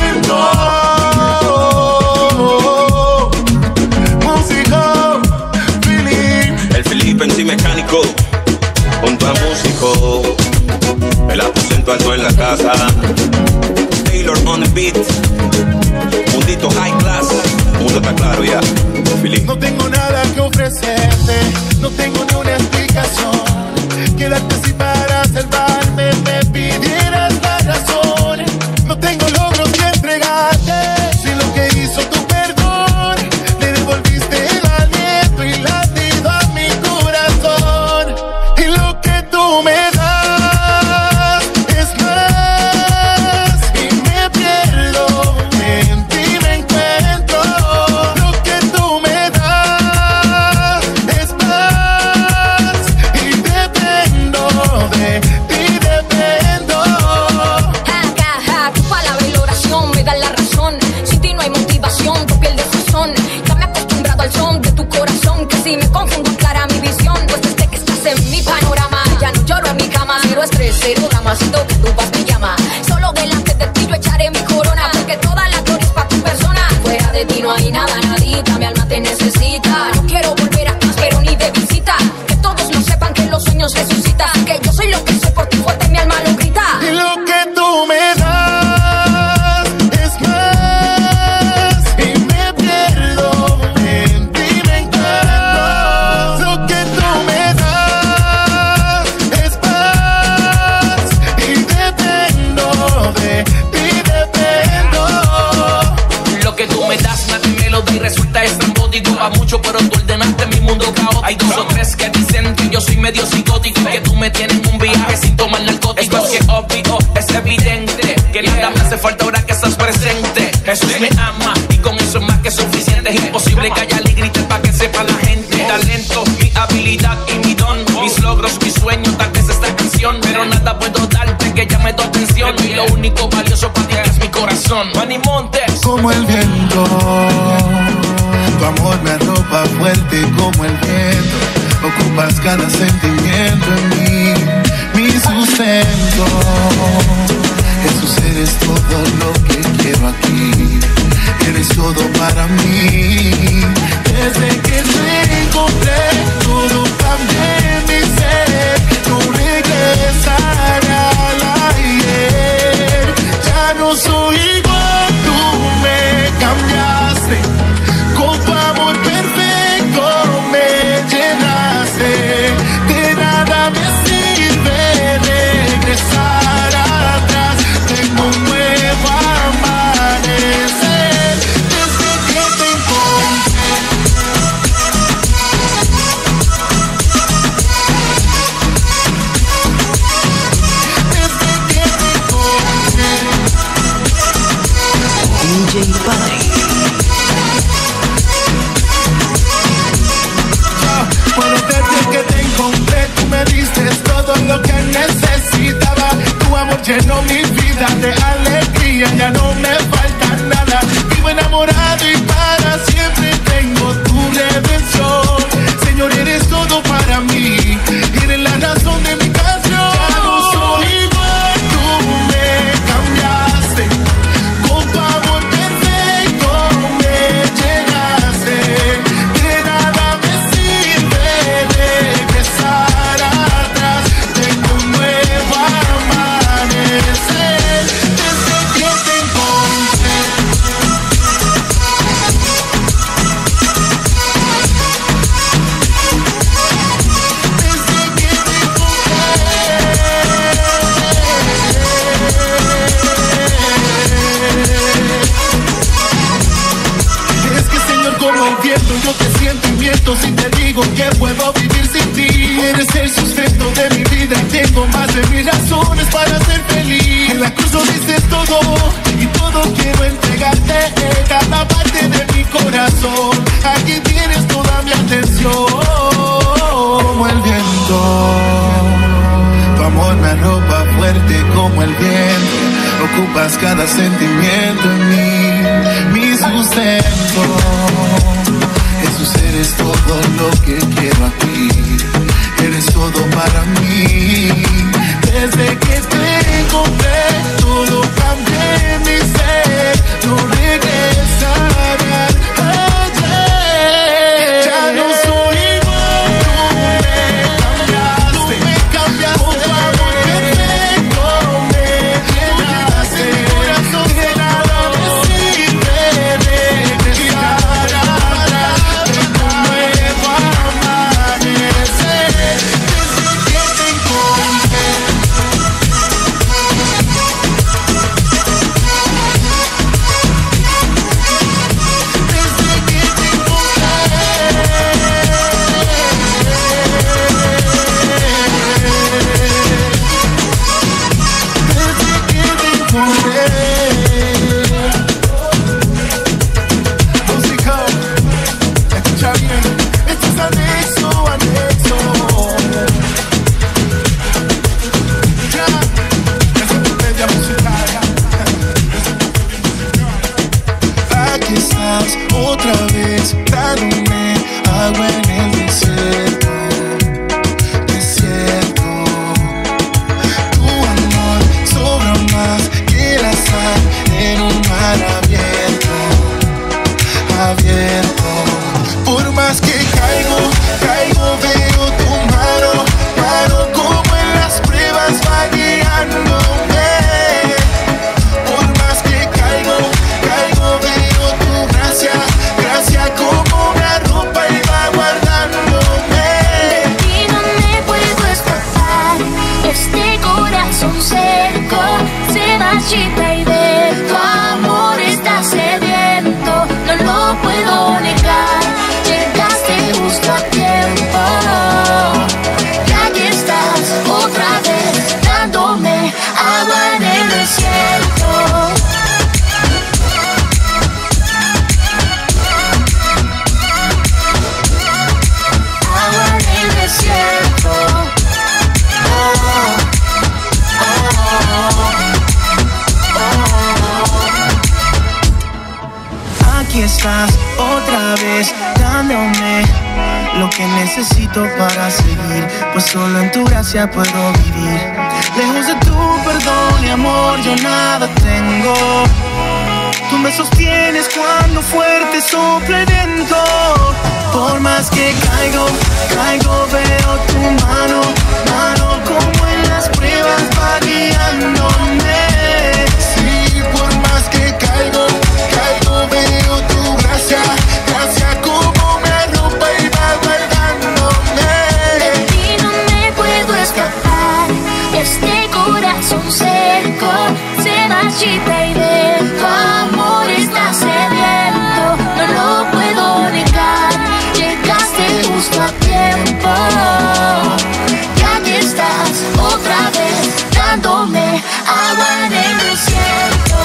Mecánico, junto a músico, el aposento alto en la casa, Taylor on the beat, mundito high class, mundo está claro ya, Filipe. No tengo nada que ofrecerte, no tengo ni una explicación, quédate así para salvarme, me pidieras la razón, no tengo logros que entregarte, si lo que hizo tu perdón, le devolviste el aliento y la son de tu corazón, que si me confundo clara mi visión, pues desde que estás en mi panorama, ya no lloro. pasito que tu papi llama. Solo delante de ti yo echaré mi corona, porque toda la gloria es pa' tu persona. Fuera de ti no hay nada, nadita, mi alma te necesita. No quiero volver atrás, pero ni de visita. Que todos lo sepan que los sueños resucitan, que yo soy lo que soy por ti, fuerte mi alma lo grita. Y lo que tú me das mucho, pero tú ordenaste mi mundo caótico. Hay dos o tres que dicen que yo soy medio psicótico y que tú me tienes un viaje sin tomar narcóticos. Es que obvio, es evidente que nada me hace falta ahora que estás presente. Jesús me ama y con eso es más que suficiente. Es imposible callar y gritar para que sepa la gente. Mi talento, mi habilidad y mi don, mis logros, mis sueños, tal vez esta canción, pero nada puedo darte que llame tu atención. Y lo único valioso para ti es mi corazón. Manny Montes. Como el viento, tu amor me arropa fuerte como el viento. Ocupas cada sentimiento en mí, mi sustento. Jesús, eres todo lo que quiero aquí. Eres todo para mí. Desde que te encontré, todo cambié en mi ser. No regresaré al ayer. Ya no soy igual, tú me cambiaste. Con tu amor perfecto me llenaste, de nada me sirve regresar atrás, tengo un nuevo amanecer, desde que te encontré, desde que te encontré, D J Patric. Lo que necesitaba, tu amor llenó mi vida de alegría, ya no me falta nada. Vivo enamorado y para siempre tengo tu redención. Señor, eres todo para mí, eres la razón de mi canción. Ya no soy igual, tú me cambiaste. Con tu amor perfecto me llenaste. De nada me sirve regresar. Si te digo que puedo vivir sin ti, eres el sustento de mi vida y tengo más de mil razones para ser feliz. En la cruz lo dices todo y todo quiero entregarte, cada parte de mi corazón. Aquí tienes toda mi atención. Como el viento, tu amor me arropa fuerte como el viento. Ocupas cada sentimiento en mí, mi sustento. Jesús, eres todo lo que quiero aquí, eres todo para mí. Desde que te encontré, todo cambié en mi ser, no regresarás ayer. Ya no soy igual, tú me cambiaste, tú me cambiaste. Con tu amor perfecto me llenaste, corazón de nada me sirve regresar. Tú, amor, aquí estás otra vez dándome lo que necesito para seguir, pues solo en tu gracia puedo vivir. Lejos de tu perdón y amor yo nada tengo. Tú me sostienes cuando fuerte sopla el viento. Por más que caigo, caigo, veo tu mano, mano como en las pruebas va guiándome. Sí, por más que caigo, caigo, veo tu gracia, gracia como me arropa y va guardándome. De ti no me puedo escapar, este corazón seco se marchita y deja. Agua de mi cielo.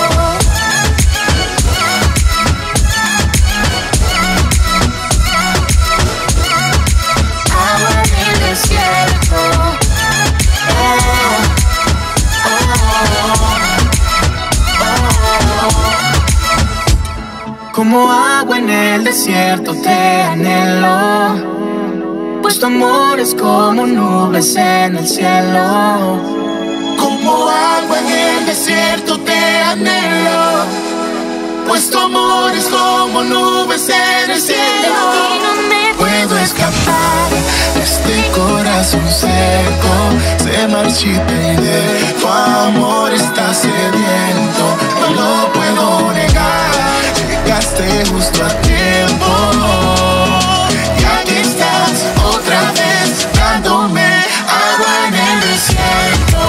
Agua de mi cielo. Oh, oh, oh. Como agua en el desierto te anhelo, pues tu amor es como nubes en el cielo. Como agua en el desierto te anhelo, pues tu amor es como nubes en el cielo. No me puedo escapar, este corazón seco se marchita y de tu amor está sediento. No lo puedo negar, llegaste justo a tiempo y aquí estás otra vez dándome agua en el desierto.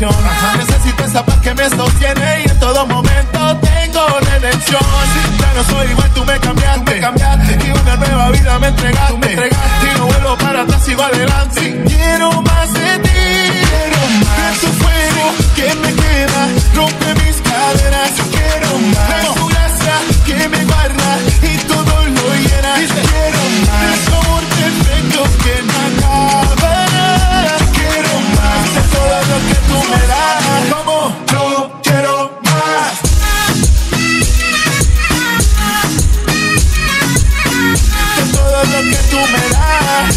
Ajá. Necesito esa paz que me sostiene y en todo momento tengo redención. Ya no soy igual, tú me cambiaste, tú me cambiaste y una nueva vida me entregaste, me entregaste. Y no vuelvo para atrás, sigo adelante. Sí. Quiero más de ti, quiero más de tu fuego que me queda, rompe mis cadenas. Yo quiero más de tu gracia que me guarda y todo lo llena. Quiero más de tu amor perfecto que me acaba. Todo lo que tú me das, como yo quiero más. De todo lo que tú me das,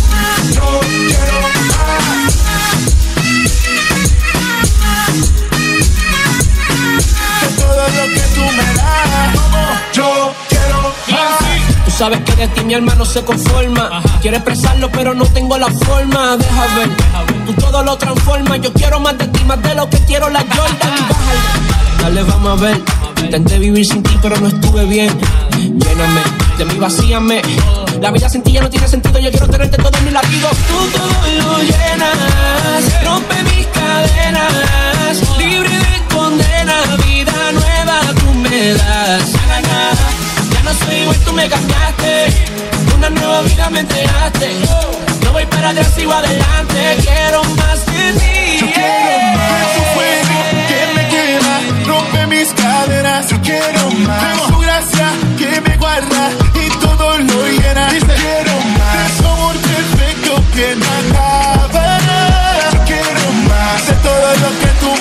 yo quiero más. De todo lo que tú me das, como yo quiero más. Tú sabes que de ti mi alma no se conforma. Ajá. Quiero expresarlo pero no tengo la forma. Deja ver, Deja ver. Tú todo lo transformas. Yo quiero más de ti, más de lo que quiero la Jordan. Y bájale, dale, vamos a ver. Intenté vivir sin ti pero no estuve bien. Lléname, de mí vacíame. La vida sin ti ya no tiene sentido. Yo quiero tenerte todo en mi latido. Tú todo lo llenas, rompe mis cadenas, libre de condena, vida nueva tú me das. No soy igual, tú me cambiaste, una nueva vida me entregaste. No voy para atrás, sigo adelante. Quiero más de ti. Yo quiero más de tu fuego que me quema, rompe mis caderas. Yo quiero más de tu gracia que me guarda y todo lo llena. Quiero más de tu amor perfecto que no acaba. Yo quiero más de todo lo que tú me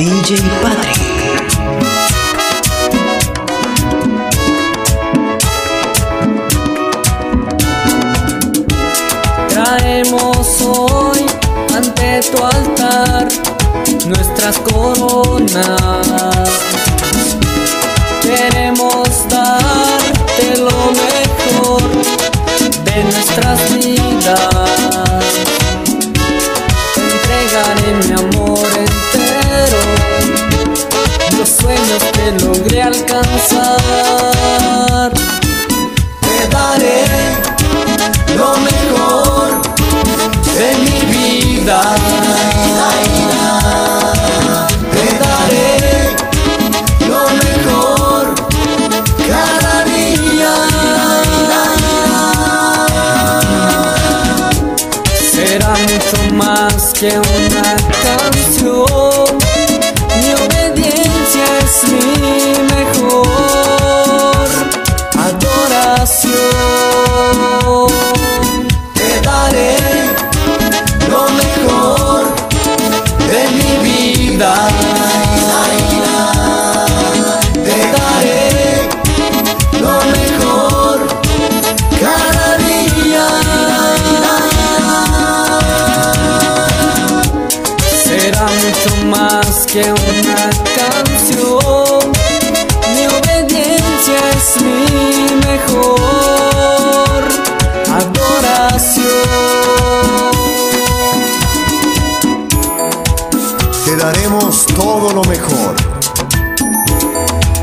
D J Patric. Traemos hoy ante tu altar nuestras coronas. Queremos darte lo mejor de nuestras vidas. Entregaré mi amor entero, los sueños que logré alcanzar. Te daré lo mejor de mi vida. Te daré lo mejor cada día. Será mucho más que una canción. Mi obediencia es mi mejor adoración. Te daré lo mejor de mi vida. Te daré lo mejor cada día. Será mucho más que una canción. Mi obediencia es mi mejor adoración. Te daremos todo lo mejor.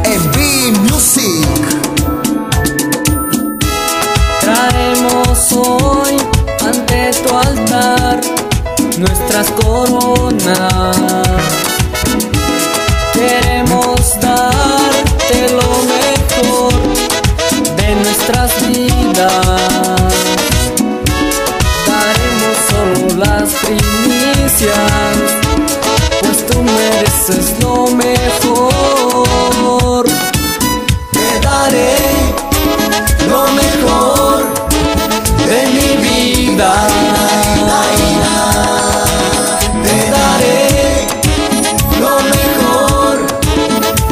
M V Music. Traemos hoy ante tu altar nuestras coronas. Queremos darte lo mejor de nuestras vidas. Daremos solo las primicias, pues tú mereces lo mejor. Te daré lo mejor de mi vida. Te daré lo mejor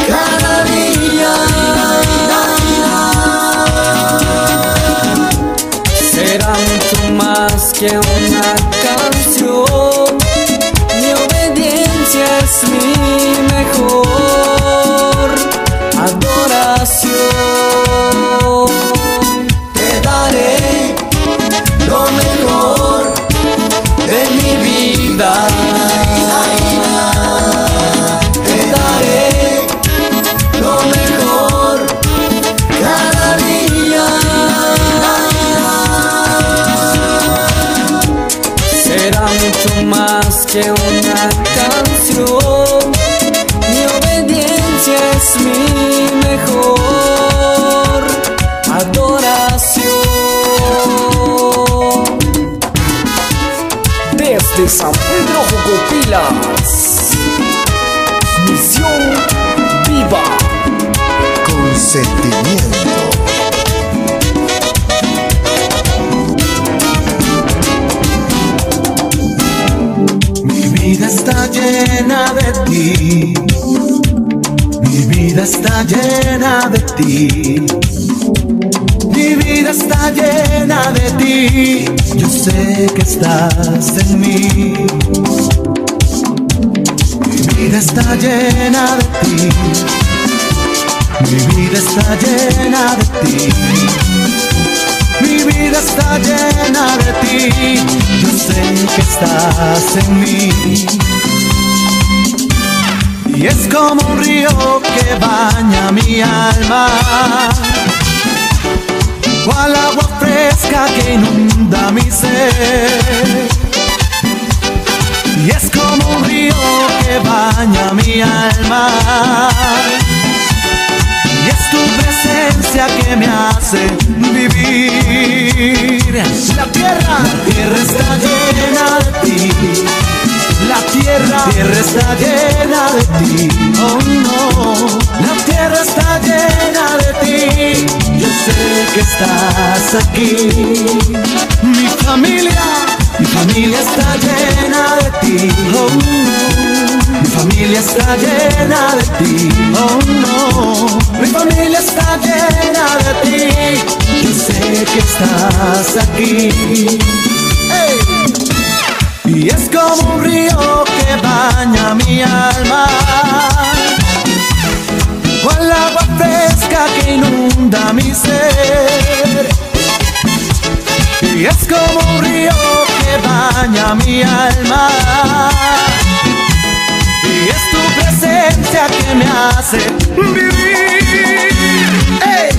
cada día. Será mucho más que una canción. Mi obediencia es mi mejor adoración. Te daré lo mejor de mi vida. Te daré lo mejor cada día. Será mucho más que una canción. Mi obediencia es mi mejor adoración. Desde San Pedro Jucopilas, Misión Viva. Consentimiento. Mi vida está llena de ti. Mi vida está llena de ti. Mi vida está llena de ti. Yo sé que estás en mí. Mi vida está llena de ti. Mi vida está llena de ti. Mi vida está llena de ti. Yo sé que estás en mí. Y es como un río que baña mi alma, cual agua fresca que inunda mi ser. Y es como un río que baña mi alma, y es tu presencia que me hace vivir. La tierra, la tierra está llena de ti. La tierra, la tierra está llena de ti, oh no. La tierra está llena de ti, yo sé que estás aquí. Mi familia, mi familia está llena de ti, oh no. Mi familia familia está llena de ti, oh no. Mi familia está llena de ti. Yo sé que estás aquí. Hey. Y es como un río que baña mi alma, con la agua fresca que inunda mi ser. Y es como un río que baña mi alma, y es tu presencia que me hace vivir. Ey,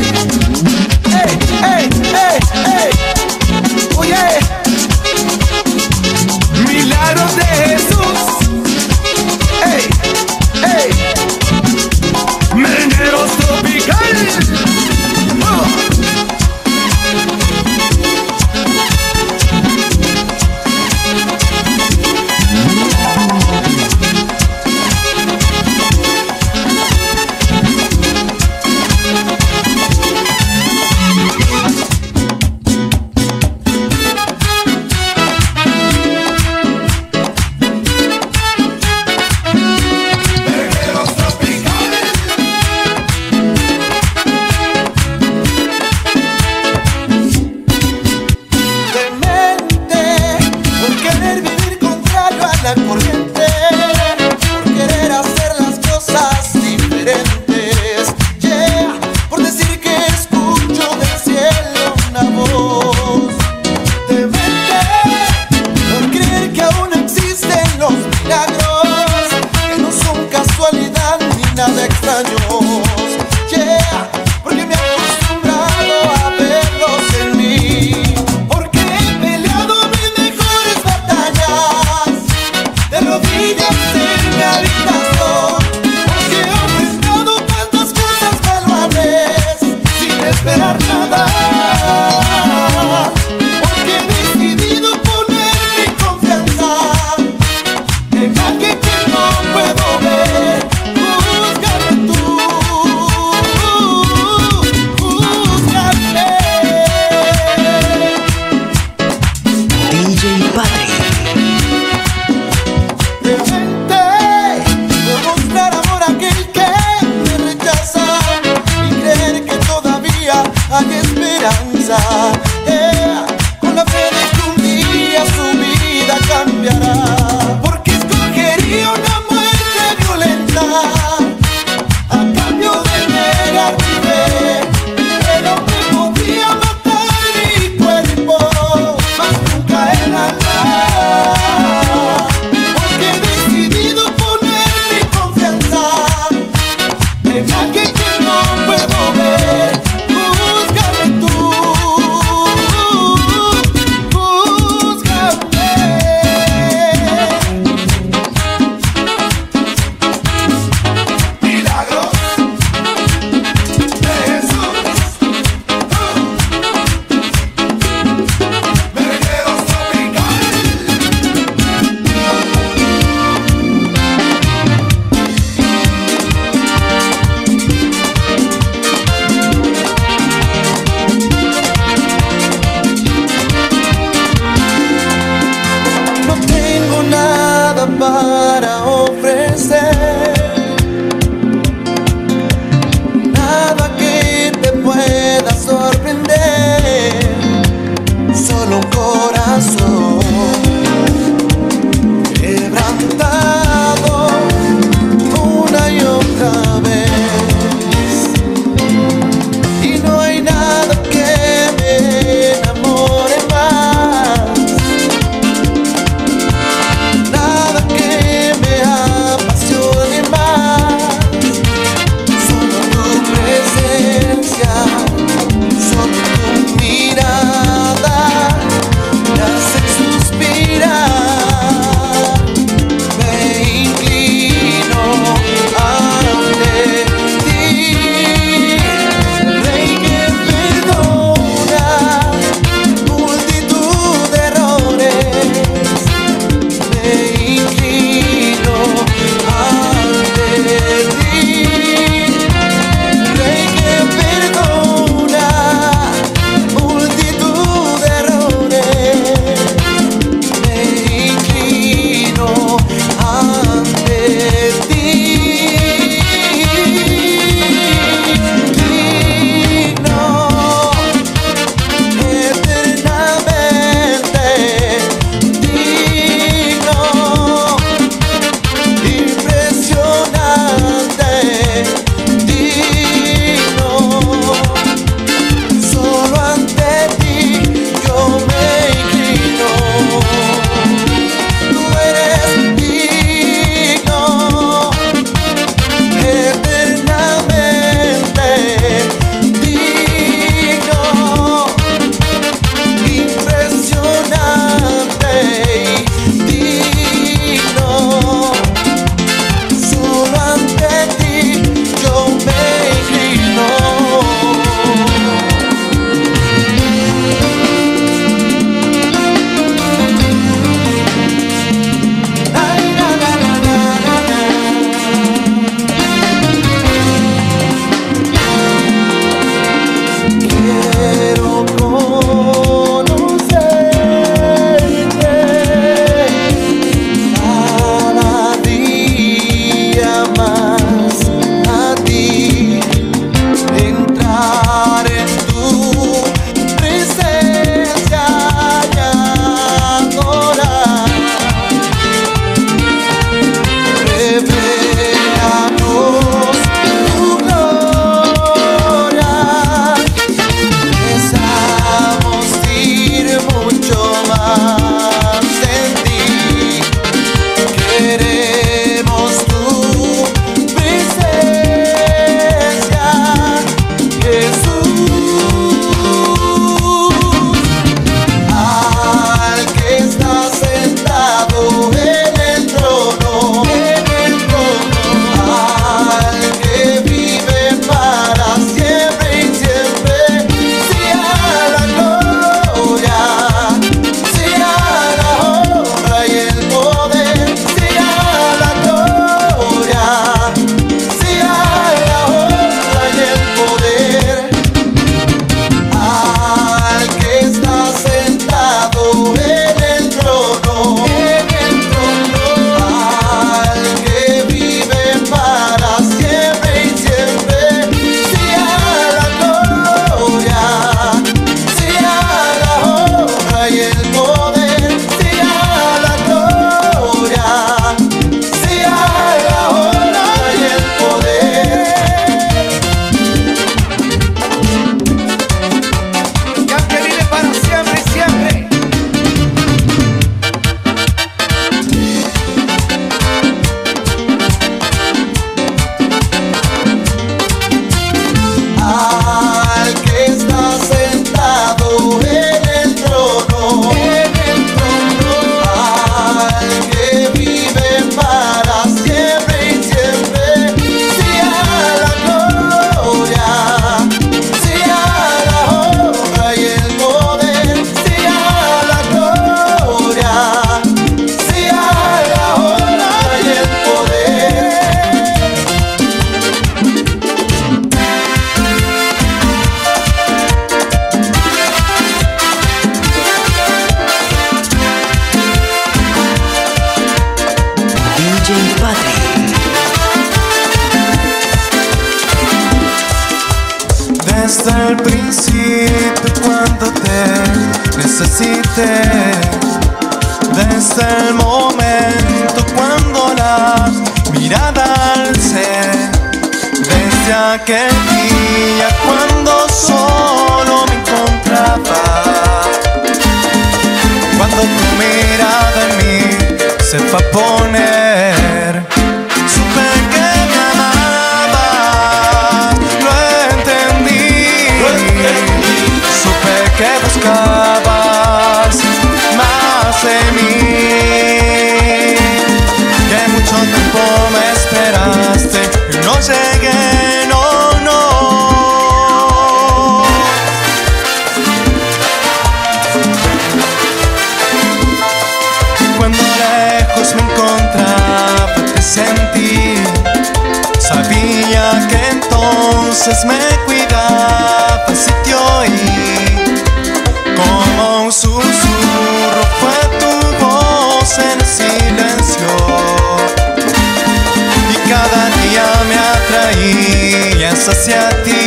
ey, ey, ey, ey. Oye, milagros de Jesús. Ey, ey, meneros tropicales. Oh. Patric. Desde el principio cuando te necesité, desde el momento cuando la mirada alcé, desde aquel día cuando solo me encontraba, cuando tu mirada en mí se fue a poner, supe que me amabas, lo entendí, lo entendí. Supe que buscabas más de mí, que mucho tiempo me esperaste y no llegué, no, no. Cuando me encontraba, te sentí, sabía que entonces me cuidabas y te oí, como un susurro fue tu voz en el silencio, y cada día me atraías hacia ti.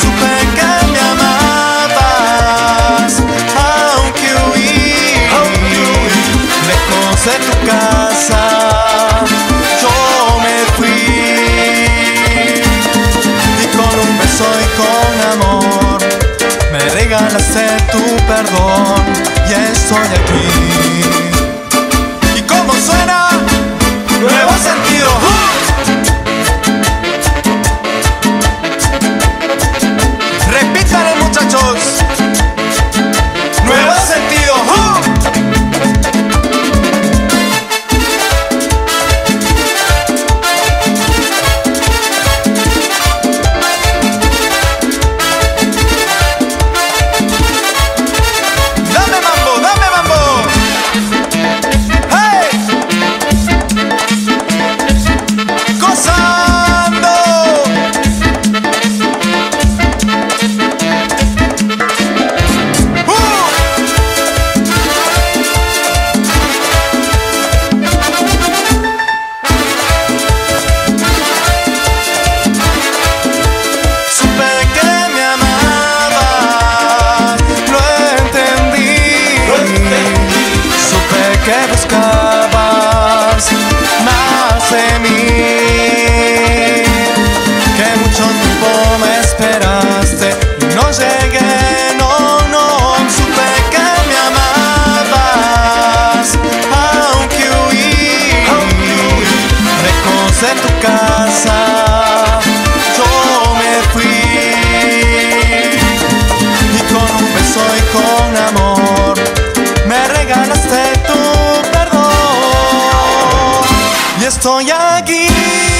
Supe que me amabas aunque huí. Lejos de tu casa yo me fui, y con un beso y con amor me regalaste tu perdón, y estoy aquí. ¿Y cómo suena? Nuevo sentido. ¡Uh! Repítale, muchachos. Nuevo sentido. ¡Uh! Estoy aquí.